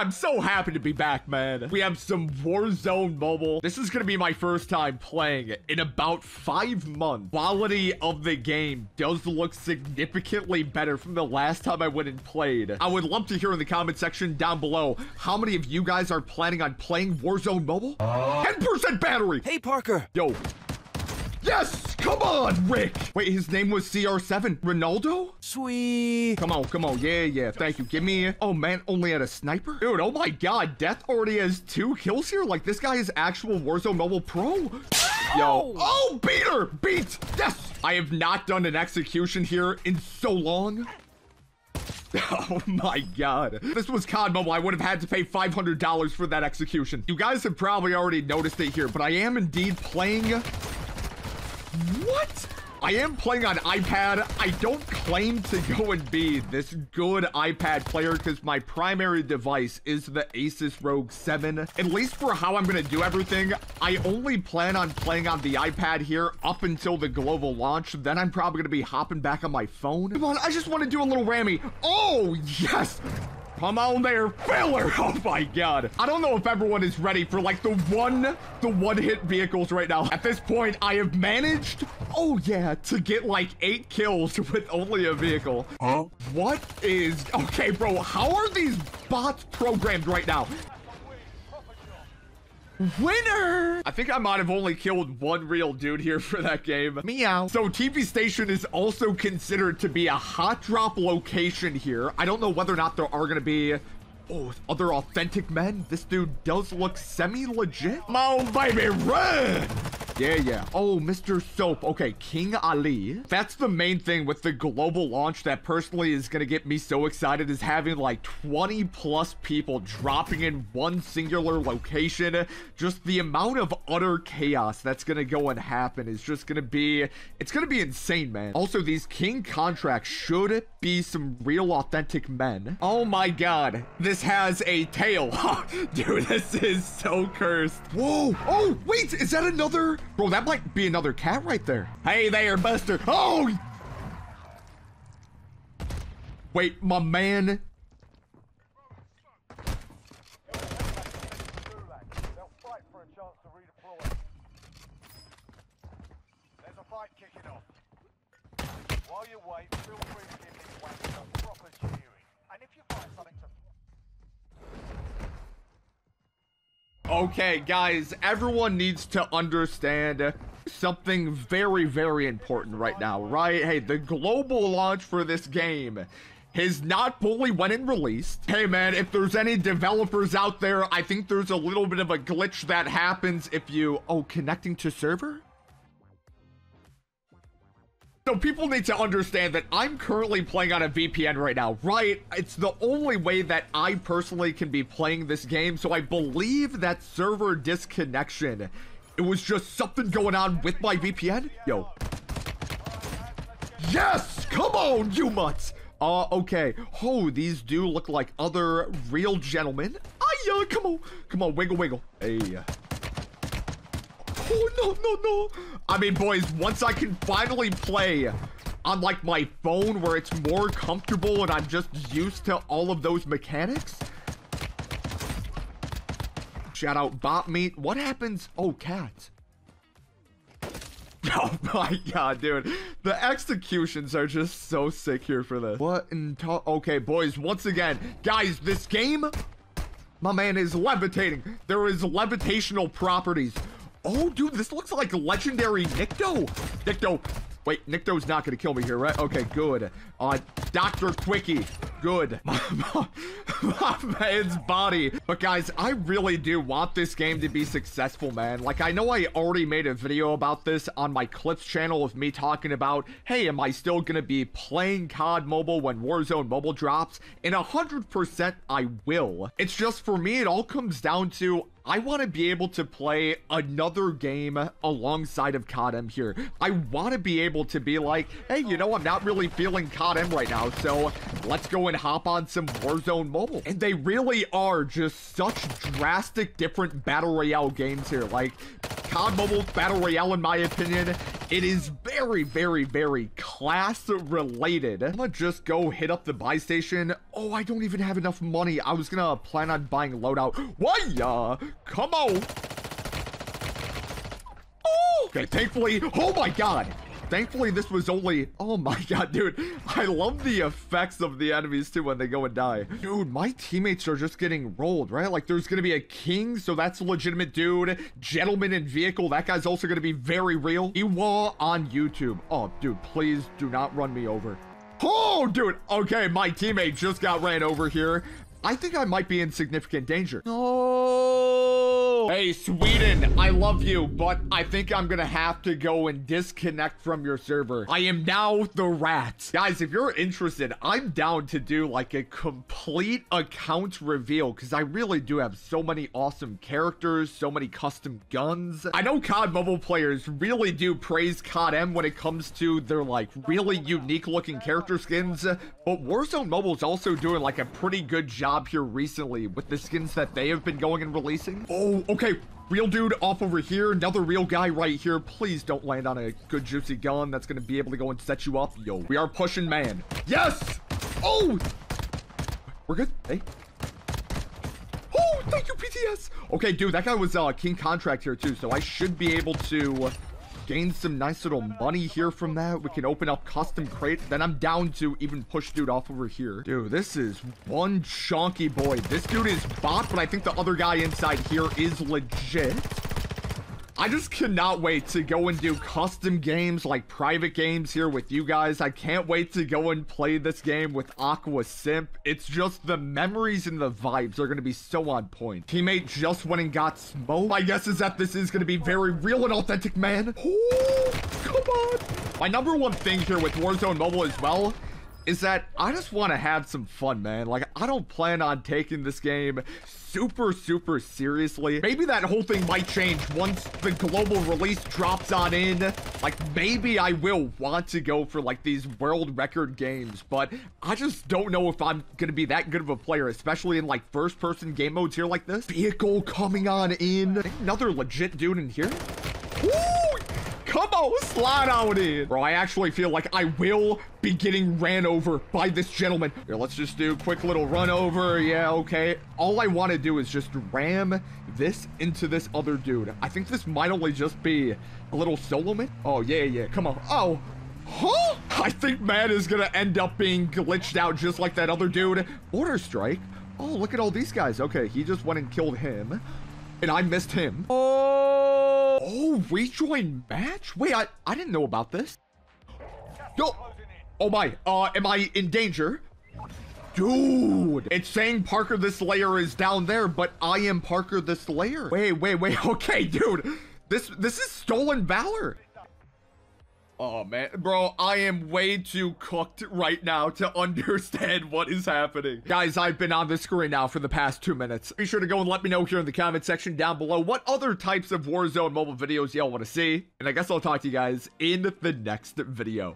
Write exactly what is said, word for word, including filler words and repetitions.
I'm so happy to be back, man. We have some Warzone Mobile. This is gonna be my first time playing it in about five months. Quality of the game does look significantly better from the last time I went and played. I would love to hear in the comment section down below how many of you guys are planning on playing Warzone Mobile. ten percent battery! Hey, Parker! Yo. Yes! Come on, Rick! Wait, his name was C R seven. Ronaldo? Sweet. Come on, come on. Yeah, yeah. Thank you. Give me... Oh, man. Only had a sniper? Dude, oh my god. Death already has two kills here? Like, this guy is actual Warzone Mobile Pro? Yo. Oh, beater! Beat! Yes! I have not done an execution here in so long. Oh my god. This was C O D Mobile. I would have had to pay five hundred dollars for that execution. You guys have probably already noticed it here, but I am indeed playing... What? I am playing on iPad. I don't claim to go and be this good iPad player because my primary device is the Asus ROG seven. At least for how I'm going to do everything, I only plan on playing on the iPad here up until the global launch. Then I'm probably going to be hopping back on my phone. Come on, I just want to do a little rammy. Oh, yes. Come on there, filler. Oh my god. I don't know if everyone is ready for like the one, the one hit vehicles right now. At this point, I have managed, oh yeah, to get like eight kills with only a vehicle. Huh? What is, okay, bro, how are these bots programmed right now? Winner! I think I might have only killed one real dude here for that game. Meow. So T V Station is also considered to be a hot drop location here. I don't know whether or not there are going to be... Oh, other authentic men. This dude does look semi-legit. Come on, baby, run! Yeah, yeah. Oh, Mister Soap. Okay, King Ali. That's the main thing with the global launch that personally is going to get me so excited is having like twenty plus people dropping in one singular location. Just the amount of utter chaos that's going to go and happen is just going to be, it's going to be insane, man. Also, these King contracts should be some real authentic men. Oh my god. This has a tail. Dude, this is so cursed. Whoa. Oh, wait. Is that another... Bro, that might be another cat right there. Hey there, Buster. Oh! Wait, my man. Okay, guys, everyone needs to understand something very, very important right now, right? Hey, the global launch for this game has not fully went and released. Hey, man, if there's any developers out there, I think there's a little bit of a glitch that happens if you... Oh, connecting to server? So people need to understand that I'm currently playing on a V P N right now, right? It's the only way that I personally can be playing this game. So I believe that server disconnection, it was just something going on with my V P N. Yo. Yes! Come on, you mutts! Uh, okay. Oh, these do look like other real gentlemen. Aye, come on. Come on, wiggle, wiggle. Hey. Oh, no, no, no. I mean, boys, once I can finally play on, like, my phone where it's more comfortable and I'm just used to all of those mechanics. Shout out bot meat. What happens? Oh, cats. Oh, my god, dude. The executions are just so sick here for this. What in... Okay, boys, once again. Guys, this game, my man, is levitating. There is levitational properties. Oh, dude, this looks like legendary Nikto. Nikto. Wait, Nikto's not going to kill me here, right? Okay, good. Uh, Doctor Twicky. Good. My, my, my man's body. But guys, I really do want this game to be successful, man. Like, I know I already made a video about this on my clips channel of me talking about, hey, am I still going to be playing C O D Mobile when Warzone Mobile drops? And one hundred percent I will. It's just for me, it all comes down to I want to be able to play another game alongside of C O D M here. I want to be able to be like, hey, you know, I'm not really feeling C O D M right now, so let's go and hop on some Warzone Mobile. And they really are just such drastic different Battle Royale games here. Like, C O D Mobile Battle Royale, in my opinion, It is very, very, very class related. I'm gonna just go hit up the buy station. Oh, I don't even have enough money. I was gonna plan on buying loadout. Why ya? Come on. Oh, okay, thankfully, oh my God. Thankfully, this was only, oh my God, dude. I love the effects of the enemies too when they go and die. Dude, my teammates are just getting rolled, right? Like there's gonna be a king, so that's a legitimate dude. Gentleman in vehicle, that guy's also gonna be very real. Ewa on YouTube. Oh, dude, please do not run me over. Oh, dude, okay, my teammate just got ran over here. I think I might be in significant danger. No. Hey, Sweden, I love you, but I think I'm gonna have to go and disconnect from your server. I am now the rat. Guys, if you're interested, I'm down to do like a complete account reveal because I really do have so many awesome characters, so many custom guns. I know C O D Mobile players really do praise C O D M when it comes to their like really unique looking character skins, but Warzone Mobile is also doing like a pretty good job here recently with the skins that they have been going and releasing. Oh, okay, real dude off over here, another real guy right here. Please don't land on a good juicy gun that's gonna be able to go and set you up. Yo, we are pushing, man. Yes. Oh, we're good. Hey, oh, thank you, P T S. Okay, dude, that guy was uh king contract here too, so I should be able to gain some nice little money here from that. We can open up custom crate. Then I'm down to even push dude off over here. Dude, this is one chunky boy. This dude is bot, but I think the other guy inside here is legit. I just cannot wait to go and do custom games, like private games here with you guys. I can't wait to go and play this game with Aqua Simp. It's just the memories and the vibes are going to be so on point. Teammate just went and got smoked. My guess is that this is going to be very real and authentic, man. Oh, come on. My number one thing here with Warzone Mobile as well is that I just want to have some fun, man. Like, I don't plan on taking this game super, super seriously. Maybe that whole thing might change once the global release drops on in. Like, maybe I will want to go for, like, these world record games, but I just don't know if I'm going to be that good of a player, especially in, like, first-person game modes here like this. Vehicle coming on in. Another legit dude in here. Woo! Come on, slide out in. Bro, I actually feel like I will be getting ran over by this gentleman. Here, let's just do a quick little run over. Yeah, okay. All I want to do is just ram this into this other dude. I think this might only just be a little solo man. Oh, yeah, yeah. Come on. Oh, huh? I think man is going to end up being glitched out just like that other dude. Border strike. Oh, look at all these guys. Okay, he just went and killed him. And I missed him. Oh, oh, rejoin match? Wait, I, I didn't know about this. No. Oh my, uh, am I in danger? Dude, it's saying Parker the Slayer is down there, but I am Parker the Slayer. Wait, wait, wait, okay, dude. This, this is stolen valor. Oh man, bro, I am way too cooked right now to understand what is happening. Guys, I've been on this screen now for the past two minutes. Be sure to go and let me know here in the comment section down below what other types of Warzone Mobile videos y'all want to see. And I guess I'll talk to you guys in the next video.